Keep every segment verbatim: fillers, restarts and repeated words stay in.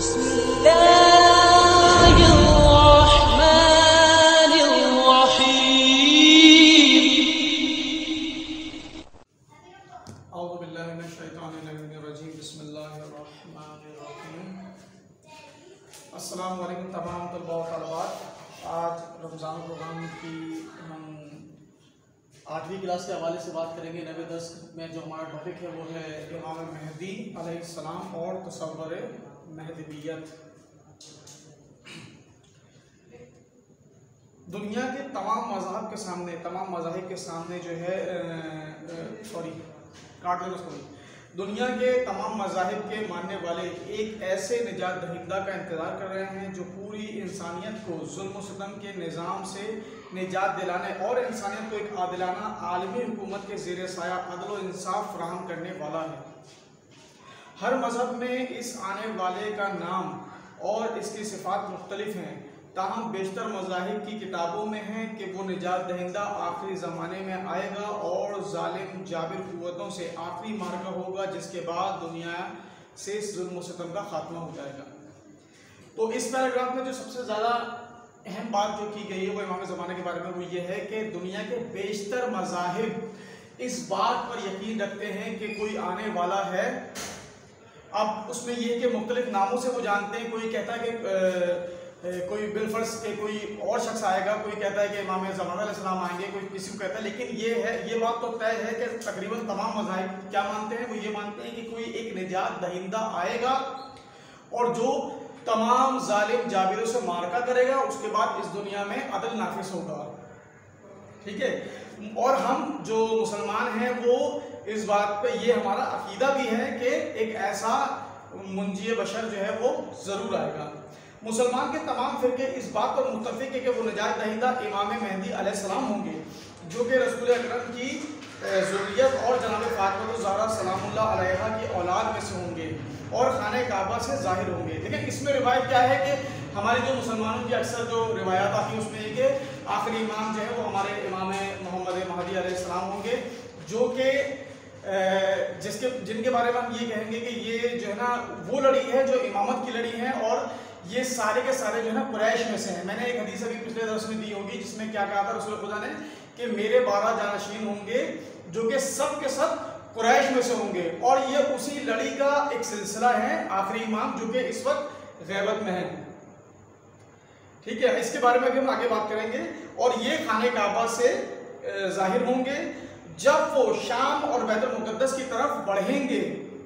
तमाम तलबा-ओ-तलबात, आज रमज़ान प्रोग्राम की हम आठवीं क्लास के हवाले से बात करेंगे। नबे दस में जो हमारा टॉपिक है वो है इमाम महदी अलैहिस्सलाम और तसव्वुर महदवियत। दुनिया के तमाम मज़ाहब के सामने तमाम मज़ाहिब के सामने जो है सॉरी काट लेना सॉरी दुनिया के तमाम मज़ाहिब के मानने वाले एक ऐसे निजात दहिंदा का इंतज़ार कर रहे हैं जो पूरी इंसानियत को जुल्म सितम के निज़ाम से निजात दिलाने और इंसानियत को एक आदिलाना आलमी हुकूमत के ज़ेर साया अदल और इंसाफ फराहम करने वाला है। हर मज़हब में इस आने वाले का नाम और इसकी सिफ़ात मुख्तलिफ हैं, ताहम बेशतर मज़ाहिब की किताबों में है कि वो निजात दहिंदा आखिरी ज़माने में आएगा और जालिम जाबिर कुव्वतों से आखिरी मार्का होगा, जिसके बाद दुनिया से जुल्म व सितम का खात्मा हो जाएगा। तो इस पैराग्राफ में जो सबसे ज़्यादा अहम बात जो की गई है वो इमामे ज़माने के बारे में वो ये है कि दुनिया के बेशतर मज़ाहिब इस बात पर यकीन रखते हैं कि कोई आने वाला है। अब उसमें यह है कि मुख्तलिफ नामों से वो जानते हैं, कोई कहता है कि कोई बिलफर्स के कोई और शख्स आएगा, कोई कहता है कि इमाम ज़माने अलैहिस्सलाम आएंगे, कोई किसी को कहता है। लेकिन ये है ये बात तो तय है कि तकरीबन तमाम मज़ाहिब क्या मानते हैं, वो ये मानते हैं कि कोई एक निजात दहिंदा आएगा और जो तमाम जालिम जाबिरों से मारका करेगा, उसके बाद इस दुनिया में अदल नाफिस होगा। ठीक है, और हम जो मुसलमान हैं वो इस बात पे ये हमारा अकीदा भी है कि एक ऐसा मुंजी बशर जो है वो ज़रूर आएगा। मुसलमान के तमाम फिरके इस बात पर मुत्तफिक है कि वो निजात दहिंदा इमाम महदी अलैहिस्सलाम होंगे, जो कि रसूल अकरम की ज़ुर्रियत और जनाब फातिमा ज़हरा सलामुल्लाह अलैहा की औलाद में से होंगे और खाने काबा से ज़ाहिर होंगे। लेकिन इसमें रिवायत क्या है कि हमारे जो मुसलमानों की अक्सर जो रिवायात आती है उसमें कि आखिरी इमाम जो है वो हमारे इमाम मोहम्मदे महदी अलैहिस्सलाम होंगे, जो कि जिसके जिनके बारे में हम ये कहेंगे कि ये जो है ना वो लड़ी है जो इमामत की लड़ी है, और ये सारे के सारे जो है ना कुरैश में से हैं। मैंने एक हदीस अभी पिछले दर्स में दी होगी जिसमें क्या कहा था रसूल खुदा ने कि मेरे बारह जानशीन होंगे जो कि सब के सब कुरैश में से होंगे, और ये उसी लड़ी का एक सिलसिला है आखिरी इमाम जो कि इस वक्त गैबत में है। ठीक है, इसके बारे में भी हम आगे बात करेंगे। और ये खाने काबा से जाहिर होंगे, जब वो शाम और बैतुल मुक़द्दस की तरफ बढ़ेंगे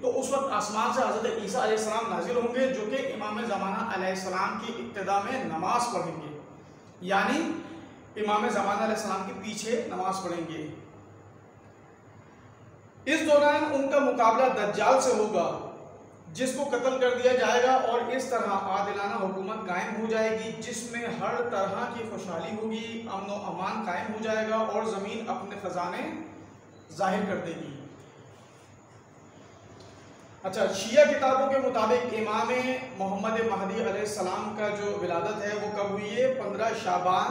तो उस वक्त आसमान से हजरत ईसा अलैहिस्सलाम नाजिल होंगे, जो कि इमाम ज़माना अलैहिस्सलाम की इब्तिदा में नमाज पढ़ेंगे, यानी इमाम ज़माना अलैहिस्सलाम के पीछे नमाज पढ़ेंगे। इस दौरान उनका मुकाबला दज्जाल से होगा, जिसको कत्ल कर दिया जाएगा और इस तरह आदिलाना हुकूमत कायम हो जाएगी, जिसमें हर तरह की खुशहाली होगी, अमन व अमान कायम हो जाएगा और ज़मीन अपने खजाने जाहिर कर देगी। अच्छा, शिया किताबों के मुताबिक इमाम मोहम्मद महदी अलैहिस्सलाम का जो विलादत है वो कब हुई है? पंद्रह शाबान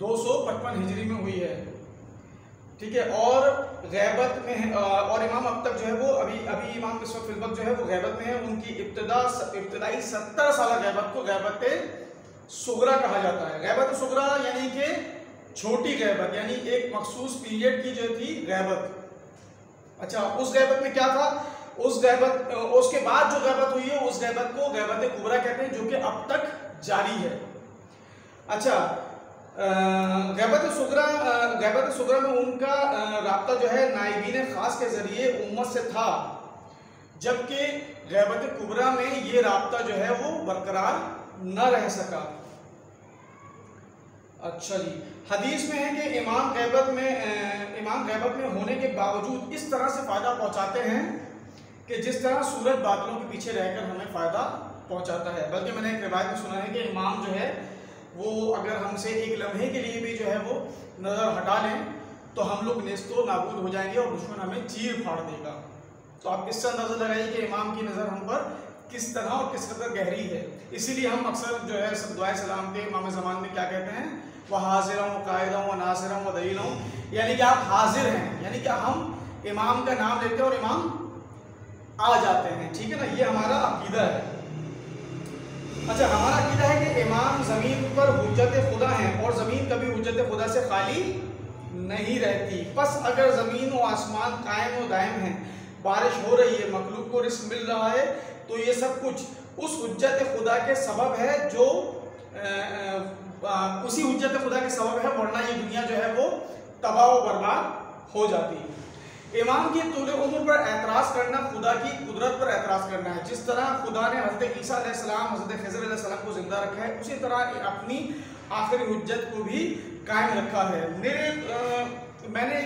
दो सौ पचपन हिजरी में हुई है। ठीक है, और गैबत में और इमाम अब तक जो है वो अभी अभी इमाम इस वक्त फिलवक्त जो है वो गैबत में है। उनकी इब्तदा इब्तदाई सत्तर साल गैबत को गैबत सुगरा कहा जाता है। गैबत सुगरा यानी कि छोटी गैबत, यानी एक मखसूस पीरियड की जो थी गैबत। अच्छा, उस गैबत में क्या था? उस गैबत उसके बाद जो गैबत हुई है उस गैबत को गैबत कुबरा कहते हैं, जो कि अब तक जारी है। अच्छा, गैबत सुगरा गैबत सुगरा में उनका रब्ता जो है नाइबीन खास के जरिए उम्मत से था, जबकि गैबत कुबरा में ये रब्ता जो है वो बरकरार न रह सका। अच्छा जी, हदीस में है कि इमाम गैबत में इमाम गैबत में होने के बावजूद इस तरह से फ़ायदा पहुंचाते हैं कि जिस तरह सूरज बादलों के पीछे रहकर हमें फ़ायदा पहुंचाता है। बल्कि मैंने एक रिवायत में सुना है कि इमाम जो है वो अगर हमसे एक लम्हे के लिए भी जो है वो नज़र हटा लें तो हम लोग नेस्तो नाबूद हो जाएंगे और दुश्मन हमें चीर फाड़ देगा। तो आप इससे अंदाज़ा लगाइए कि इमाम की नज़र हम पर किस तरह और किस कदर गहरी है। इसीलिए हम अक्सर जो है सब दुआए सलाम के इमाम ज़मान में क्या कहते हैं, वह हाजिर हूँ कायद हूँ नासिर हूँ दलील हूँ, यानी कि आप हाजिर हैं, यानी कि हम इमाम का नाम लेते हैं और इमाम आ जाते हैं। ठीक है ना, ये हमारा अकीदा है। अच्छा, हमारा अक़ीदा है कि इमाम ज़मीन पर हुज्जत खुदा हैं और ज़मीन कभी हुज्जत खुदा से खाली नहीं रहती। बस अगर ज़मीन व आसमान कायम व दायम हैं, बारिश हो रही है, मखलूक को रिस्क मिल रहा है, तो ये सब कुछ उस हुज्जत खुदा के सबब है जो उसी हुज्जत खुदा के सबब है, वरना ये दुनिया जो है वो तबाह व बर्बाद हो जाती है। इमाम की तूल उम्र पर एतराज़ करना खुदा की कुदरत पर एतराज़ करना है। जिस तरह खुदा ने हजरत ईसा अलैहिस्सलाम, हजरत खिज्र अलैहिस्सलाम को ज़िंदा रखा है, उसी तरह अपनी आखिरी हुज्जत को भी कायम रखा है। मेरे आ, मैंने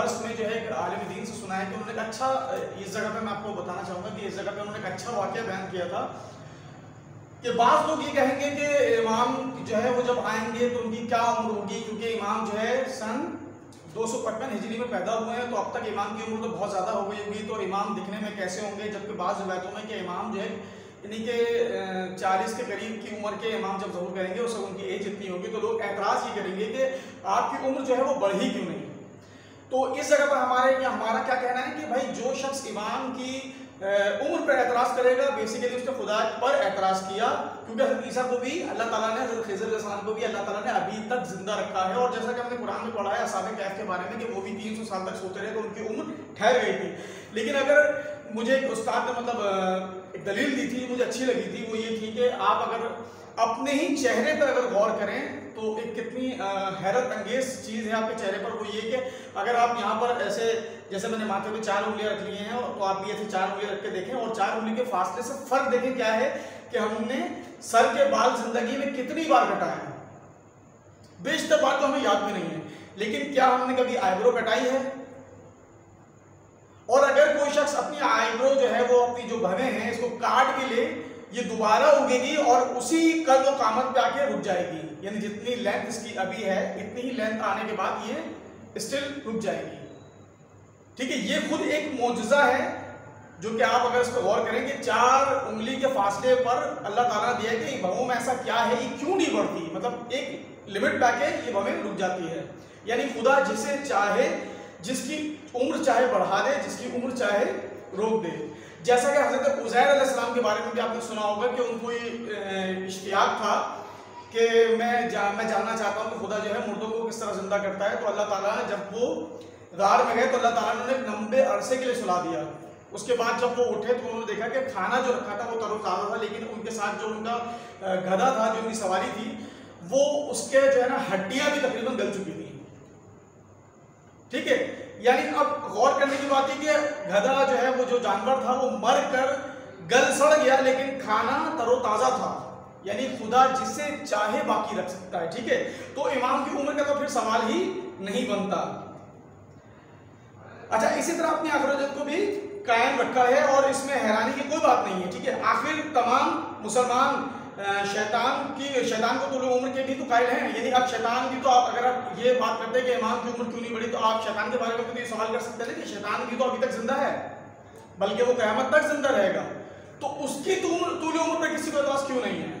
दर्स में जो है एक आलिम दीन से सुना है कि उन्होंने अच्छा, इस जगह पे मैं आपको बताना चाहूँगा कि इस जगह पे उन्होंने एक अच्छा वाक़या बयान किया था कि बाज़ लोग ये कहेंगे कि इमाम जो है वो जब आएंगे तो उनकी क्या उम्र होगी, क्योंकि इमाम जो है सन दो सौ पचपन हिजरी में पैदा हुए हैं, तो अब तक इमाम की उम्र तो बहुत ज़्यादा हो गई होगी, तो इमाम दिखने में कैसे होंगे। जबकि बाज़ रिवायतों में कि इमाम जो है यानी कि चालीस के करीब की उम्र के इमाम जब ज़हूर करेंगे उस वक्त उनकी एज इतनी होगी, तो लोग एतराज़ ये करेंगे कि आपकी उम्र जो है वो बढ़ी क्यों नहीं। तो इस जगह पर हमारे यहाँ हमारा क्या कहना है कि भाई जो शख्स इमाम की उम्र पर एतराज़ करेगा, बेसिकली उसने खुदा पर एतराज़ किया, क्योंकि हजरत ईसा को भी अल्लाह ताला ने, हजरत खिज्र अलैहिस्सलाम को भी अल्लाह ताला ने अभी तक ज़िंदा रखा है। और जैसा कि हमने कुरान में पढ़ा है असहाब-ए-कहफ के बारे में कि वो भी तीन सौ साल तक सोते रहे, तो उनकी उम्र ठहर गई थी। लेकिन अगर मुझे एक उस्ताद ने मतलब एक दलील दी थी, मुझे अच्छी लगी थी, वो ये थी कि आप अगर अपने ही चेहरे पर अगर गौर करें तो एक कितनी हैरत अंगेज चीज़ है आपके चेहरे पर। वो ये कि अगर आप यहाँ पर ऐसे, जैसे मैंने माथे पे चार उंगलियाँ रख ली हैं, तो आप भी ऐसे चार उंगलियाँ रख के देखें और चार उंगली के फासले से फ़र्क देखें क्या है कि हमने सर के बाल जिंदगी में कितनी बार कटाए हैं। बेशतर बात तो हमें याद में नहीं है, लेकिन क्या हमने कभी आईब्रो कटाई है? और अगर कोई शख्स अपनी आईब्रो जो है वो अपनी जो भवें हैं इसको काट भी ले, ये दोबारा उगेगी और उसी कद और कामत पे आके रुक जाएगी, यानी जितनी लेंथ इसकी अभी है इतनी ही लेंथ आने के बाद ये स्टिल रुक जाएगी। ठीक है, ये खुद एक मौजज़ा है जो कि आप अगर इस पर गौर करें कि चार उंगली के फासले पर अल्लाह ताला ने दिया कि भवों में ऐसा क्या है, ये क्यों नहीं बढ़ती, मतलब एक लिमिट पे आके ये भवें रुक जाती है। यानी खुदा जिसे चाहे, जिसकी उम्र चाहे बढ़ा दे, जिसकी उम्र चाहे रोक दे। जैसा कि हजरत उजैर अलैहिस्सलाम के बारे में भी आपने सुना होगा कि उनको ये इश्तियाक था कि मैं जा, मैं जानना चाहता हूँ कि खुदा जो है मुर्दों को किस तरह ज़िंदा करता है। तो अल्लाह ताला ने जब वो गार में गए तो अल्लाह ताला ने उन्हें लंबे अरसे के लिए सुला दिया। उसके बाद जब वो उठे तो उन्होंने देखा कि खाना जो रखा था वो तरोताज़ा था, लेकिन उनके साथ जो उनका गधा था, जो उनकी सवारी थी, वो उसके जो है ना हड्डियाँ भी तकरीबन गल चुकी थी। ठीक है, यानी अब गौर करने की बात है कि गधा जो है वो जो जानवर था वो मर कर गल सड़ गया, लेकिन खाना तरोताज़ा था। यानी खुदा जिसे चाहे बाकी रख सकता है। ठीक है, तो इमाम की उम्र का तो फिर सवाल ही नहीं बनता। अच्छा, इसी तरह अपनी आखिरत को भी कायम रखा है और इसमें हैरानी की कोई बात नहीं है। ठीक है, आखिर तमाम मुसलमान शैतान की शैतान को तो उम्र के भी तो कायल हैं। यानी आप शैतान की तो आप अगर आप ये बात करते हैं कि इमाम की उम्र क्यों नहीं बढ़ी, तो आप शैतान के बारे में तो ये सवाल कर सकते हैं कि शैतान भी तो अभी तक जिंदा है, बल्कि वो क़यामत तक जिंदा रहेगा, तो उसकी तो तूल उम्र पर किसी को एतराज़ क्यों नहीं है।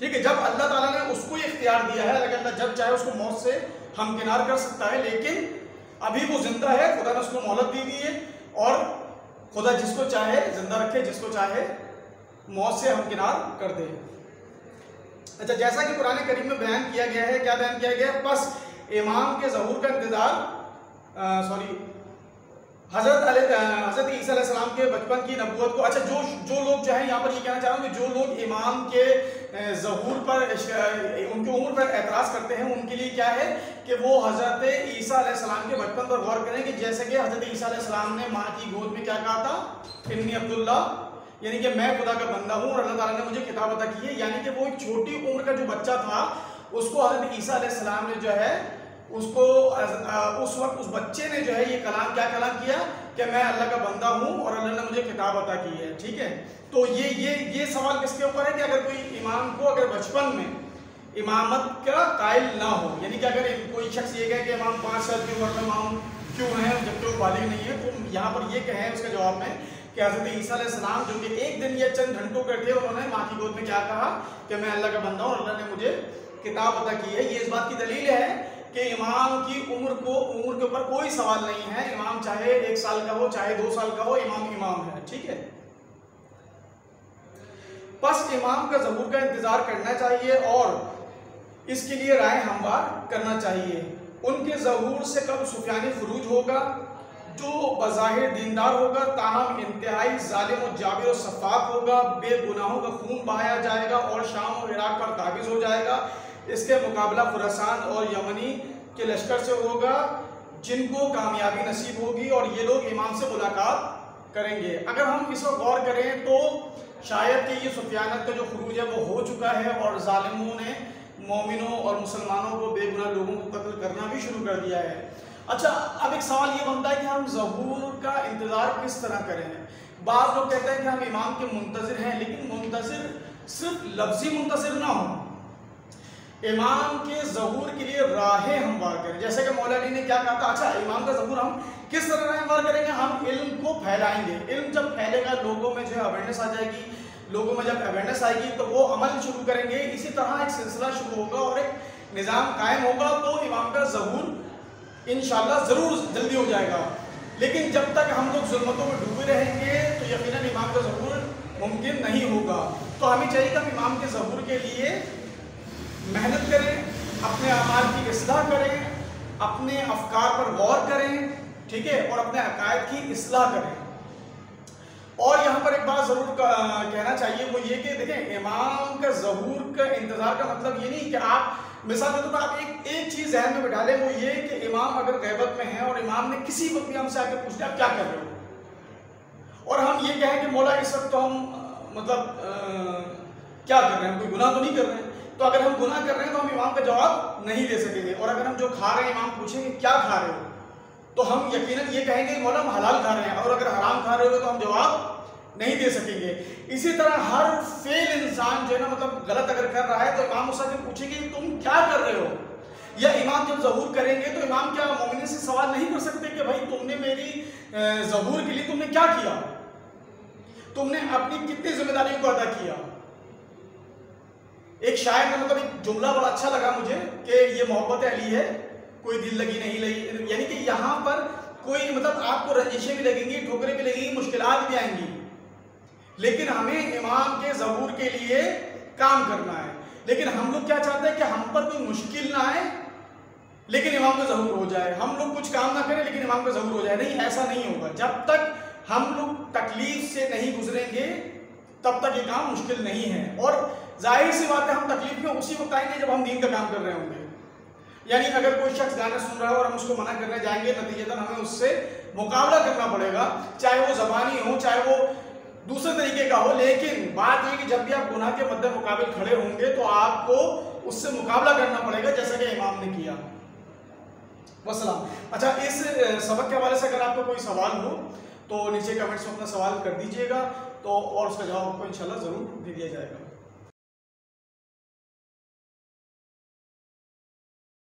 ठीक है, जब अल्लाह ताला ने उसको इख्तियार दिया है, अगर अल्लाह जब चाहे उसको मौत से हमकिनार कर सकता है, लेकिन अभी वो जिंदा है, खुदा ने उसको मोहलत दी दी है और खुदा जिसको चाहे जिंदा रखे, जिसको चाहे मौत से हमकिनार कर दे। अच्छा, जैसा कि कुरान करीम में बयान किया गया है, क्या बयान किया गया है, बस इमाम के ज़हूर का इंतज़ार, सॉरी, हजरत हजरत ईसा अलैहिस्सलाम के बचपन की नबूवत को। अच्छा, जो जो लोग जो है यहाँ पर ये कहना चाह रहा हूँ कि जो लोग इमाम के ज़हूर पर उनकी उम्र पर एतराज़ करते हैं, उनके लिए क्या है कि वो हजरत ईसा अलैहिस्सलाम के बचपन पर गौर करें कि जैसे कि हजरत ईसा अलैहिस्सलाम ने माँ की गोद में क्या कहा था, इन्नी अब्दुल्ला, यानी कि मैं खुदा का बंदा हूँ और अल्लाह ताला ने मुझे किताब अता की है। यानी कि वो एक छोटी उम्र का जो बच्चा था उसको हजरत ईसा अलैहिस्सलाम ने जो है उसको उस वक्त उस बच्चे ने जो है ये कलाम क्या कलाम किया कि मैं अल्लाह का बंदा हूँ और अल्लाह ने मुझे किताब अता की है। ठीक है, तो ये ये ये सवाल किसके ऊपर है कि अगर कोई इमाम को अगर बचपन में इमामत का कायल ना हो, यानी कि अगर कोई शख्स ये कहे कि इमाम पाँच साल की उम्र में इमाम क्यों है जबकि वो बालिग नहीं है, तो यहाँ पर ये कहें उसके जवाब में कि हजरत ईसा अलैहिस्सलाम जो कि एक दिन या चंद घंटों के थे, उन्होंने माँ की गोद में क्या कहा कि मैं अल्लाह का बंदा हूँ और अल्लाह ने मुझे किताब अता की है। ये इस बात की दलील है कि इमाम की उम्र को उम्र के ऊपर कोई सवाल नहीं है। इमाम चाहे एक साल का हो, चाहे दो साल का हो, इमाम इमाम है। ठीक है, बस इमाम का ज़बूर का इंतज़ार करना चाहिए और इसके लिए राय हमवार करना चाहिए। उनके ज़हूर से कब सुफियानी फ़ुरूज होगा जो बज़ाहिर दीनदार होगा, ताहम इंतहाई ज़ालिम और जाबिर और सफ़ाक होगा, बेगुनाहों का खून बहाया जाएगा और शाम और इराक़ पर काबिज़ हो जाएगा। इसके मुकाबला खुरासान और यमनी के लश्कर से होगा जिनको कामयाबी नसीब होगी और ये लोग इमाम से मुलाकात करेंगे। अगर हम इस पर गौर करें तो शायद कि ये सुफियानत का जो खुरूज है वो हो चुका है और ज़ालिमों ने मोमिनों और मुसलमानों को बेगुनाह लोगों को कत्ल करना भी शुरू कर दिया है। अच्छा, अब एक सवाल ये बनता है कि हम ज़हूर का इंतज़ार किस तरह करें। बाज़ लोग कहते हैं कि हम इमाम के मुंतज़िर हैं, लेकिन मुंतज़िर सिर्फ लफ्ज़ी मुंतज़िर ना हो, इमाम के ज़हूर के लिए राहें हमवार करें। जैसे कि मौलाना ने क्या कहा था, अच्छा इमाम का ज़हूर हम किस तरह हमवार करेंगे, हम इल्म को फैलाएंगे। इल्म जब फैलेगा लोगों में जो है अवेयरनेस आ जाएगी, लोगों में जब अवेयरनेस आएगी तो वो अमल शुरू करेंगे। इसी तरह एक सिलसिला शुरू होगा और एक निज़ाम कायम होगा, तो इमाम का ज़हूर इंशाल्लाह ज़रूर जल्दी हो जाएगा। लेकिन जब तक हम लोग ज़ुल्मतों में डूबे रहेंगे तो यकीनन इमाम का ज़हूर मुमकिन नहीं होगा। तो हमें चाहिए कि हम इमाम के ज़हूर के लिए मेहनत करें, अपने अमाल की इस्लाह करें, अपने अफकार पर गौर करें, ठीक है, और अपने अकायद की इस्लाह करें। और यहाँ पर एक बात ज़रूर कहना चाहिए वो ये कि देखें, इमाम का ज़हूर का इंतज़ार का मतलब ये नहीं कि आप मिसाल के तौर पर आप एक एक चीज़ जहन में बिठा लें, वो ये कि इमाम अगर गैबत में है और इमाम ने किसी वक्त भी हमसे आके पूछ लिया आप क्या कर रहे हो, और हम ये कहें कि मौला इस वक्त तो हम मतलब आ, क्या कर रहे हैं, कोई गुनाह तो नहीं कर रहे हैं। तो अगर हम गुनाह कर रहे हैं तो हम इमाम का जवाब नहीं दे सकेंगे। और अगर हम जो खा रहे हैं इमाम पूछेंगे क्या खा रहे हो, तो हम यकीनन ये कहेंगे मौला हम हलाल खा रहे हैं, और अगर हराम खा रहे हो तो हम जवाब नहीं दे सकेंगे। इसी तरह हर फेल इंसान जो है ना मतलब गलत अगर कर रहा है तो इमाम उससे पूछेंगे तुम क्या कर रहे हो, या इमाम जब ज़हूर करेंगे तो इमाम क्या मोमिन से सवाल नहीं कर सकते कि भाई तुमने मेरी ज़हूर के लिए तुमने क्या किया, तुमने अपनी कितनी जिम्मेदारियों को अदा किया। एक शायर का मतलब एक जुमला बड़ा अच्छा लगा मुझे कि ये मोहब्बत अली है कोई दिल लगी नहीं लगी, यानी कि यहाँ पर कोई मतलब आपको रंजिशें भी लगेंगी, ठोकरें भी लगेंगी, मुश्किलात भी आएंगी, लेकिन हमें इमाम के ज़हूर के लिए काम करना है। लेकिन हम लोग क्या चाहते हैं कि हम पर कोई मुश्किल ना आए लेकिन इमाम का ज़हूर हो जाए, हम लोग कुछ काम ना करें लेकिन इमाम का ज़हूर हो जाए। नहीं, ऐसा नहीं होगा। जब तक हम लोग तकलीफ से नहीं गुजरेंगे तब तक ये काम मुश्किल नहीं है। और जाहिर सी बात है हम तकलीफ में उसी वक्त आएंगे जब हम दीन का काम कर रहे होंगे। यानी अगर कोई शख्स गाना सुन रहा है और हम उसको मना करने जाएंगे, नतीजतन हमें उससे मुकाबला करना पड़ेगा, चाहे वो ज़बानी हो चाहे वो दूसरे तरीके का हो। लेकिन बात यह कि जब भी आप गुनाह के मद्दे मुकाबले खड़े होंगे तो आपको उससे मुकाबला करना पड़ेगा, जैसा कि इमाम ने किया। वस्सलाम। अच्छा, इस सबक के हवाले से अगर आपको कोई सवाल हो तो नीचे कमेंट्स में अपना सवाल कर दीजिएगा, तो और उसका जवाब आपको इंशाल्लाह ज़रूर दे दिया जाएगा।